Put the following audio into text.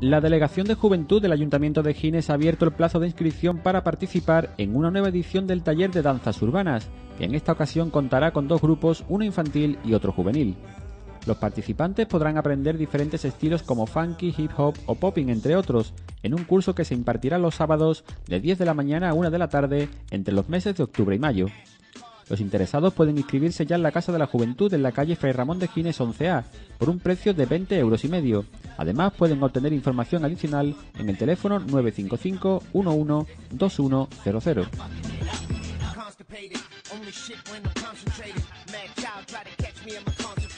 La Delegación de Juventud del Ayuntamiento de Gines ha abierto el plazo de inscripción para participar en una nueva edición del taller de danzas urbanas, que en esta ocasión contará con dos grupos, uno infantil y otro juvenil. Los participantes podrán aprender diferentes estilos como funky, hip hop o popping, entre otros, en un curso que se impartirá los sábados de 10 de la mañana a 1 de la tarde entre los meses de octubre y mayo. Los interesados pueden inscribirse ya en la Casa de la Juventud en la calle Fray Ramón de Gines 11A por un precio de 20,5 €. Además, pueden obtener información adicional en el teléfono 955 11 2100.